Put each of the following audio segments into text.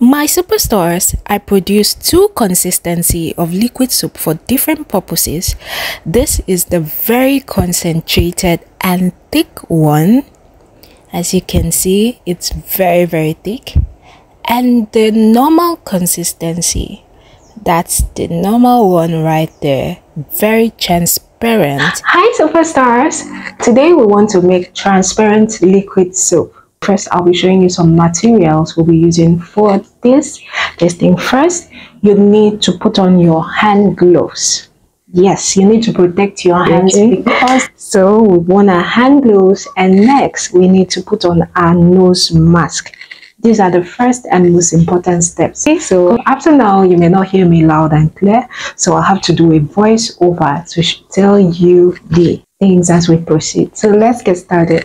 My superstars, I produced two consistency of liquid soap for different purposes. This is the very concentrated and thick one. As you can see, it's very thick. And the normal consistency, that's the normal one right there, very transparent. Hi superstars, today we want to make transparent liquid soap. First, I'll be showing you some materials we'll be using for this testing. First, you need to put on your hand gloves. Yes, you need to protect your hands, because so we want our hand gloves. And next, we need to put on our nose mask. These are the first and most important steps. Okay, so up to now, you may not hear me loud and clear, so I have to do a voice over to tell you the things as we proceed. So let's get started.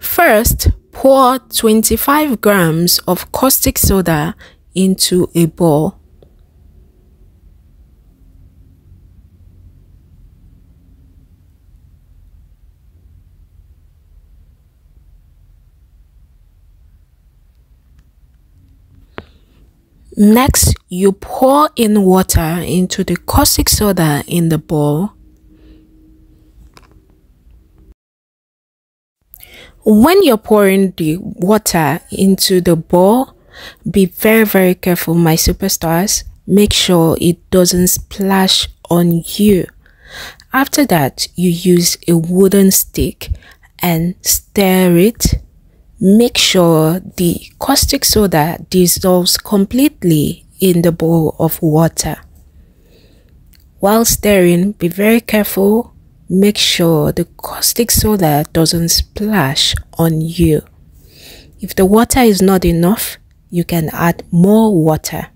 First, pour 25 grams of caustic soda into a bowl. Next, you pour in water into the caustic soda in the bowl. When you're pouring the water into the bowl, be very careful, my superstars. Make sure it doesn't splash on you. After that, you use a wooden stick and stir it. Make sure the caustic soda dissolves completely in the bowl of water. While stirring, be very careful. Make sure the caustic soda doesn't splash on you. If the water is not enough, you can add more water.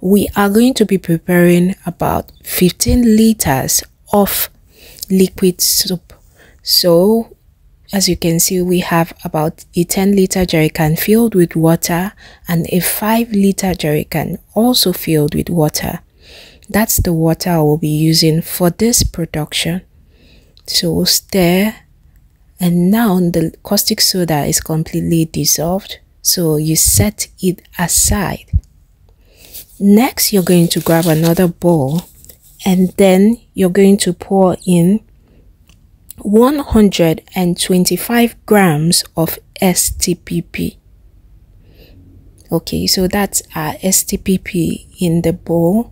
We are going to be preparing about 15 liters of liquid soap. So, as you can see, we have about a 10-liter jerrycan filled with water and a 5-liter jerrycan also filled with water. That's the water I will be using for this production. So stir, and now the caustic soda is completely dissolved, so you set it aside. Next, you're going to grab another bowl, and then you're going to pour in 125 grams of STPP. Okay, so that's our STPP in the bowl.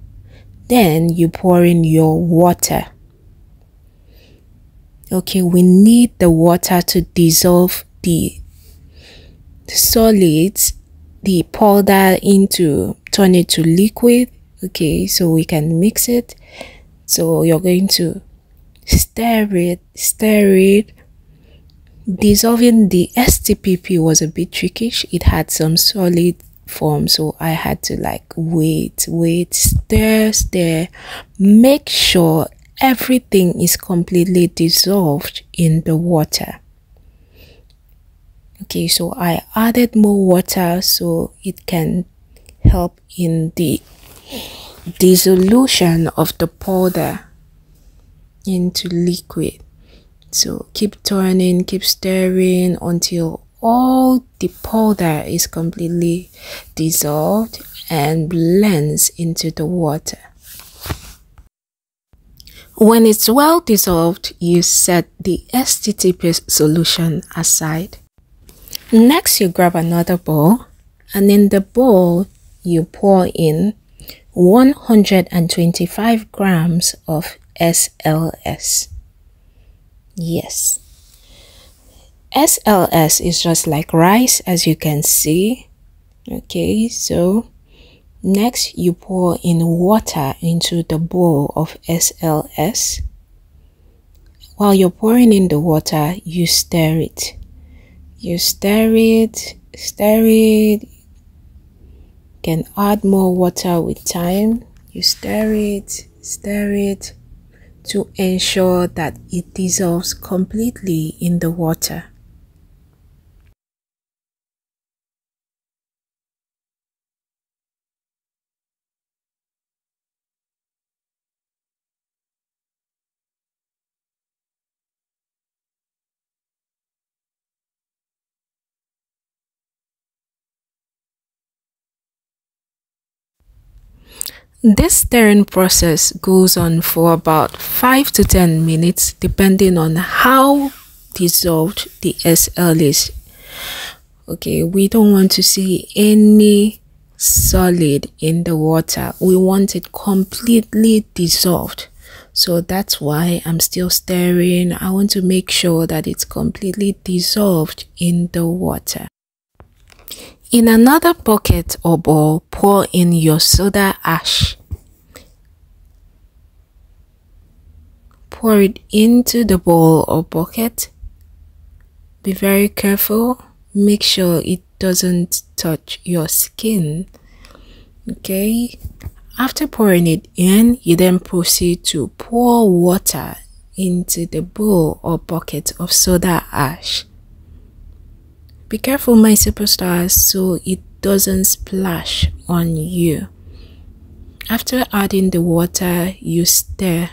Then you pour in your water. Okay, we need the water to dissolve the solids, the powder, turn it to liquid. Okay, so we can mix it. So you're going to stir it. Dissolving the STPP was a bit trickish. It had some solid form, so I had to wait, stir. Make sure everything is completely dissolved in the water. Okay, so I added more water so it can help in the dissolution of the powder into liquid. So keep turning, keep stirring until all the powder is completely dissolved and blends into the water. When it's well dissolved, you set the STPP solution aside. Next, you grab another bowl, and in the bowl, you pour in 125 grams of SLS. Yes. SLS is just like rice, as you can see. Okay, so next you pour in water into the bowl of SLS. While you're pouring in the water, you stir it. Stir it. You can add more water with time. You stir it to ensure that it dissolves completely in the water. This stirring process goes on for about 5 to 10 minutes depending on how dissolved the SL is. Okay, we don't want to see any solid in the water. We want it completely dissolved. So that's why I'm still stirring. I want to make sure that it's completely dissolved in the water. In another bucket or bowl, pour in your soda ash. Pour it into the bowl or bucket. Be very careful. Make sure it doesn't touch your skin. Okay. After pouring it in, you then proceed to pour water into the bowl or bucket of soda ash. Be careful, my superstars, so it doesn't splash on you. After adding the water, you stir.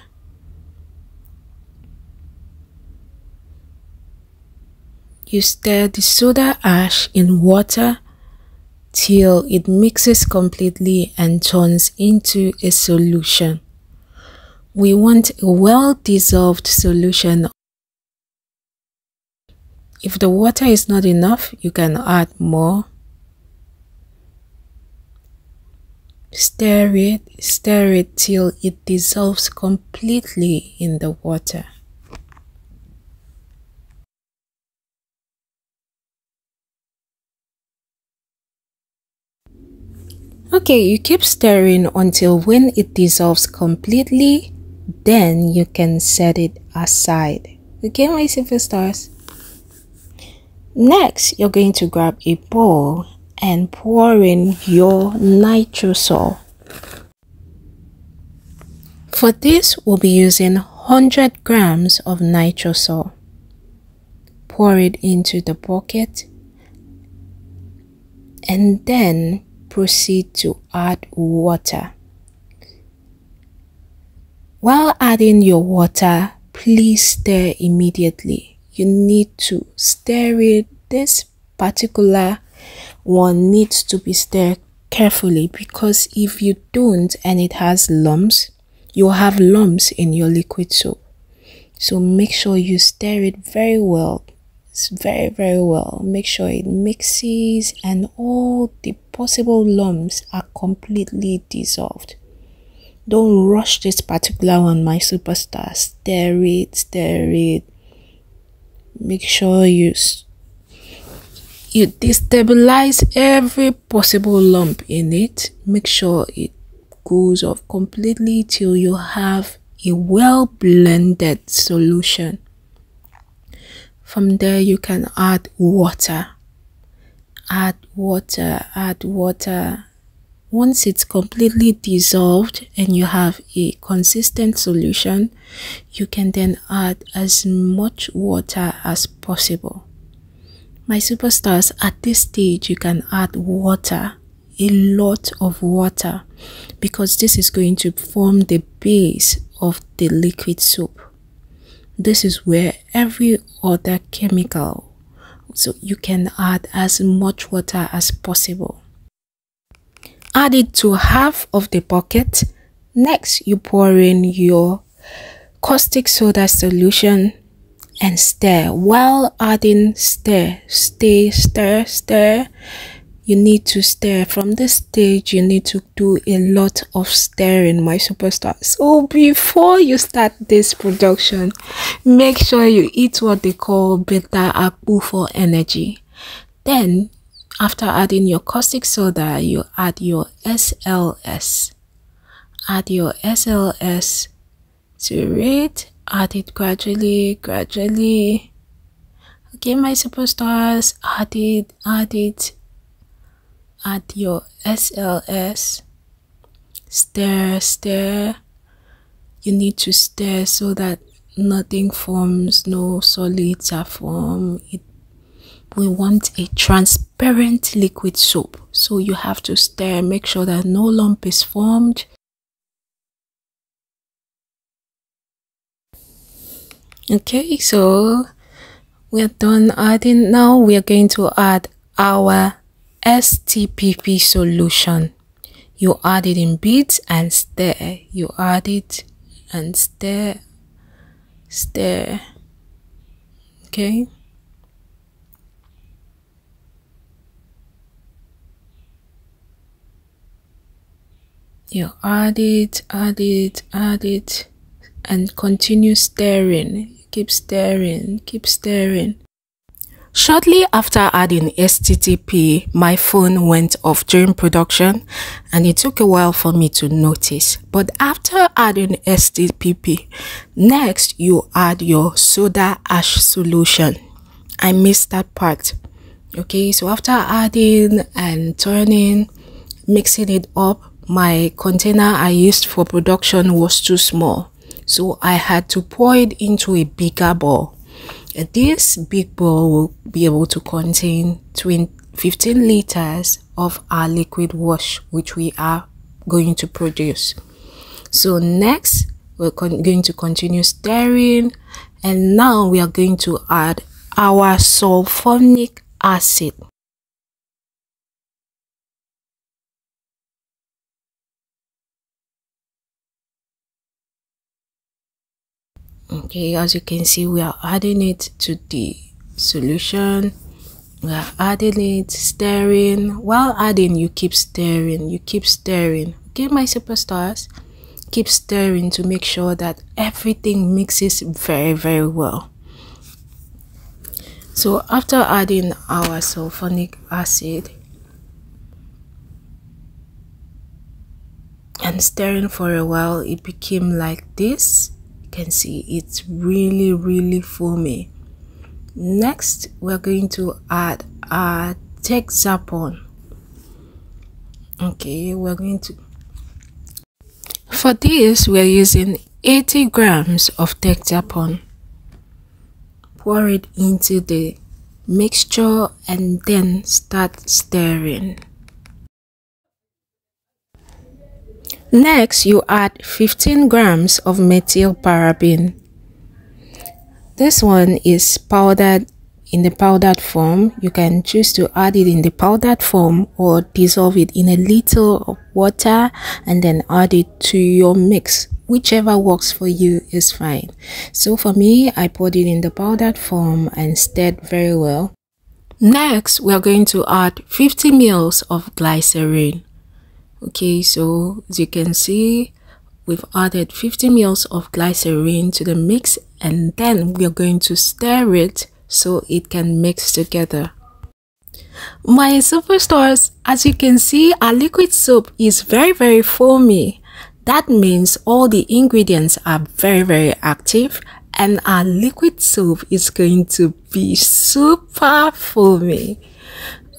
You stir the soda ash in water till it mixes completely and turns into a solution. We want a well-dissolved solution. If the water is not enough, you can add more. Stir it till it dissolves completely in the water. Okay, you keep stirring until when it dissolves completely, then you can set it aside. Okay, my silver stars? Next, you're going to grab a bowl and pour in your nitrosol. For this, we'll be using 100 grams of nitrosol. Pour it into the bucket and then proceed to add water. While adding your water, please stir immediately. You need to stir it. This particular one needs to be stirred carefully, because if you don't and it has lumps, you'll have lumps in your liquid soap. So make sure you stir it very well. It's very well. Make sure it mixes and all the possible lumps are completely dissolved. Don't rush this particular one, my superstars. Stir it, stir it. Make sure you destabilize every possible lump in it. Make sure it goes off completely till you have a well blended solution. From there, you can add water. Add water, add water. Once it's completely dissolved and you have a consistent solution, you can then add as much water as possible. My superstars, at this stage, you can add water, a lot of water, because this is going to form the base of the liquid soap. This is where every other chemical, so you can add as much water as possible. Add it to half of the bucket. Next, you pour in your caustic soda solution and stir. While adding, stir, stay, stir, stir. You need to stir. From this stage, you need to do a lot of stirring, my superstars. So before you start this production, make sure you eat what they call bitter akpu for energy. Then, after adding your caustic soda, you add your SLS. Add your SLS to it. Add it gradually, gradually. Okay, my superstars, add it, add it. Add your SLS. Stir, stir. You need to stir so that nothing forms, no solids are formed. We want a transparent liquid soap, so you have to stir, make sure that no lump is formed. Okay, so we're done adding. Now we are going to add our STPP solution. you add it in beads and stir. You add it and stir. Okay. You add it, and continue stirring. Keep stirring. Shortly after adding STPP, my phone went off during production, and it took a while for me to notice. But after adding STPP, next you add your soda ash solution. I missed that part. Okay, so after adding and turning, mixing it up, my container I used for production was too small, so I had to pour it into a bigger bowl. This big bowl will be able to contain 15 liters of our liquid wash, which we are going to produce. So next, we're going to continue stirring, and now we are going to add our sulfonic acid. Okay, as you can see, we are adding it to the solution. We are adding it, stirring. While adding, you keep stirring, Okay, my superstars, keep stirring to make sure that everything mixes very, very well. So after adding our sulfonic acid and stirring for a while, it became like this. Can see it's really foamy. Next, we're going to add our texapon. Okay, we're going to, for this we're using 80 grams of texapon. Pour it into the mixture and then start stirring. Next, you add 15 grams of methylparaben. This one is powdered, in the powdered form. You can choose to add it in the powdered form or dissolve it in a little of water and then add it to your mix. Whichever works for you is fine. So for me, I poured it in the powdered form and stirred very well. Next, we are going to add 50 mils of glycerin. Okay, so as you can see, we've added 50 mils of glycerin to the mix, and then we're going to stir it so it can mix together. My superstars, as you can see, our liquid soap is very foamy. That means all the ingredients are very active, and our liquid soap is going to be super foamy.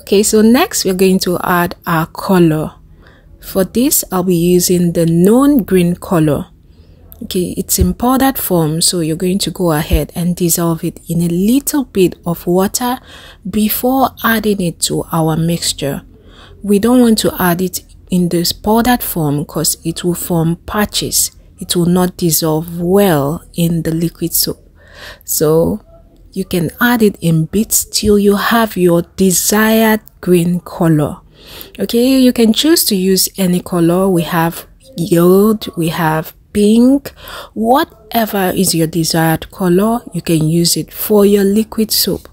Okay, so next we're going to add our color. For this, I'll be using the known green color. Okay, it's in powdered form, so you're going to go ahead and dissolve it in a little bit of water before adding it to our mixture. We don't want to add it in this powdered form because it will form patches. It will not dissolve well in the liquid soap. So you can add it in bits till you have your desired green color. Okay, you can choose to use any color. We have yellow, we have pink, whatever is your desired color, you can use it for your liquid soap.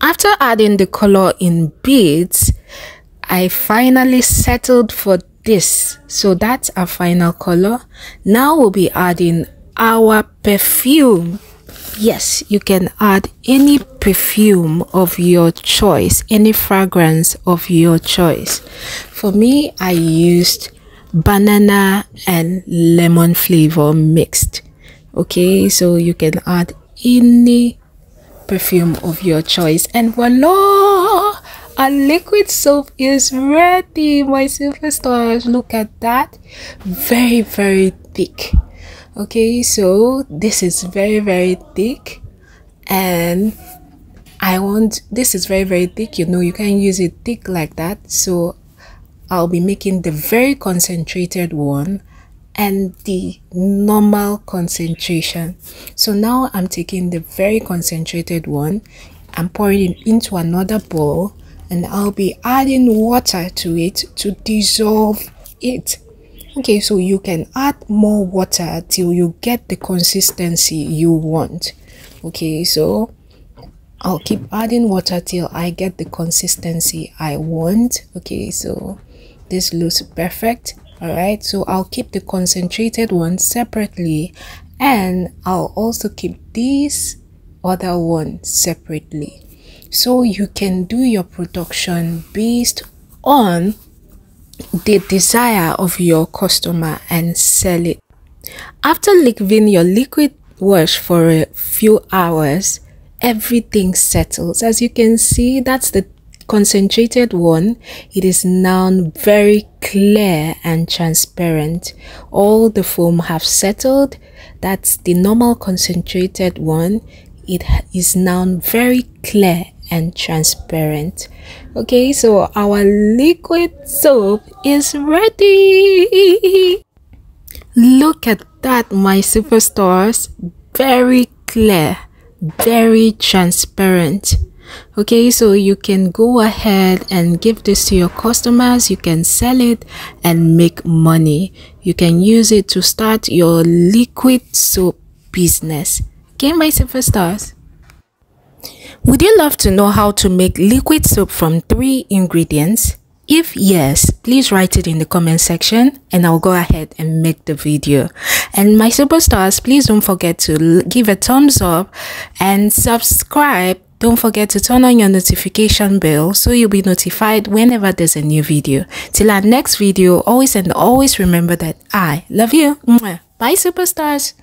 After adding the color in beads, I finally settled for this. So that's our final color. Now we'll be adding our perfume. Yes, you can add any perfume of your choice, any fragrance of your choice. For me, I used banana and lemon flavor mixed. Okay, so you can add any perfume of your choice, and voila, our liquid soap is ready, my superstars. Look at that, very thick. Okay, so this is very thick, and I want, this is very thick, you know, you can use it thick like that. So I'll be making the very concentrated one, and the normal concentration. So now I'm taking the very concentrated one, I'm pouring it into another bowl, and I'll be adding water to it to dissolve it. Okay, so you can add more water till you get the consistency you want. Okay, so I'll keep adding water till I get the consistency I want. Okay, so this looks perfect. All right, so I'll keep the concentrated one separately, and I'll also keep this other one separately. So you can do your production based on the desire of your customer and sell it. After leaving your liquid wash for a few hours, everything settles. As you can see, that's the concentrated one. It is now very clear and transparent. All the foam have settled. That's the normal concentrated one. It is now very clear and transparent. Okay, so our liquid soap is ready. Look at that, my superstars. Very clear, very transparent. Okay, so you can go ahead and give this to your customers. You can sell it and make money. You can use it to start your liquid soap business. Okay, my superstars, would you love to know how to make liquid soap from 3 ingredients? If yes, please write it in the comment section and I'll go ahead and make the video. And my superstars, please don't forget to give a thumbs up and subscribe. Don't forget to turn on your notification bell so you'll be notified whenever there's a new video. Till our next video, always and always remember that I love you. Bye, superstars.